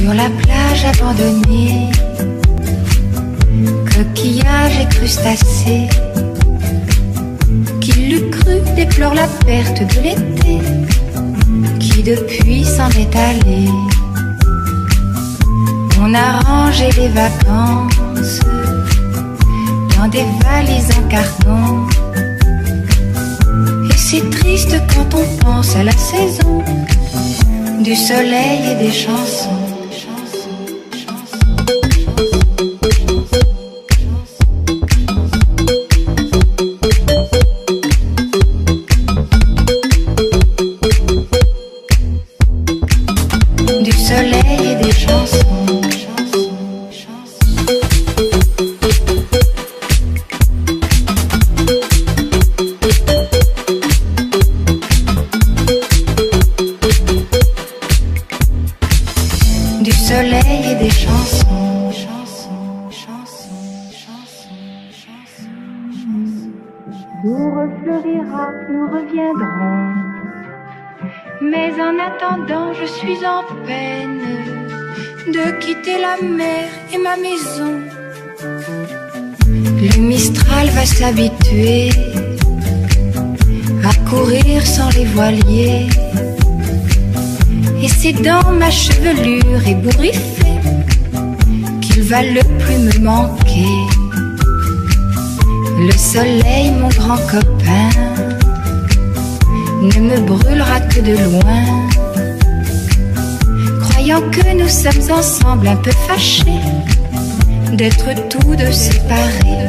Sur la plage abandonnée, coquillages et crustacés, qui l'eût cru déplore la perte de l'été, qui depuis s'en est allé. On a rangé les vacances dans des valises en carton, et c'est triste quand on pense à la saison du soleil et des chansons. Habitué à courir sans les voiliers, et c'est dans ma chevelure ébouriffée qu'il va le plus me manquer. Le soleil, mon grand copain, ne me brûlera que de loin. Croyant que nous sommes ensemble, un peu fâchés d'être tous deux séparés.